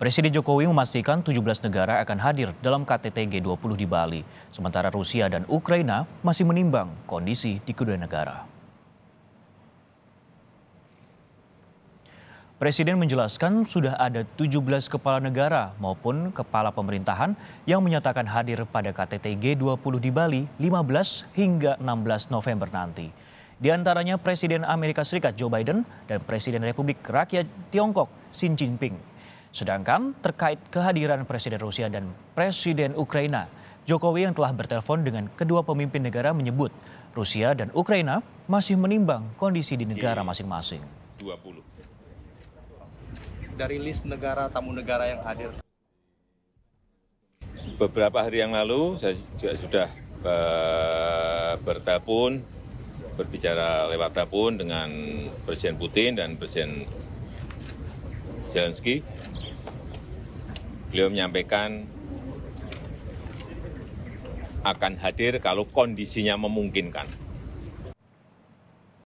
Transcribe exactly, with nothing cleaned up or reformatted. Presiden Jokowi memastikan tujuh belas negara akan hadir dalam K T T G dua puluh di Bali, sementara Rusia dan Ukraina masih menimbang kondisi di kedua negara. Presiden menjelaskan sudah ada tujuh belas kepala negara maupun kepala pemerintahan yang menyatakan hadir pada K T T G dua puluh di Bali lima belas hingga enam belas November nanti. Di antaranya Presiden Amerika Serikat Joe Biden dan Presiden Republik Rakyat Tiongkok Xi Jinping. Sedangkan terkait kehadiran Presiden Rusia dan Presiden Ukraina, Jokowi yang telah bertelepon dengan kedua pemimpin negara menyebut Rusia dan Ukraina masih menimbang kondisi di negara masing-masing. Dari list negara tamu negara yang hadir. Beberapa hari yang lalu saya juga sudah bertelepon, berbicara lewat telepon dengan Presiden Putin dan Presiden Zelensky. Beliau menyampaikan akan hadir kalau kondisinya memungkinkan.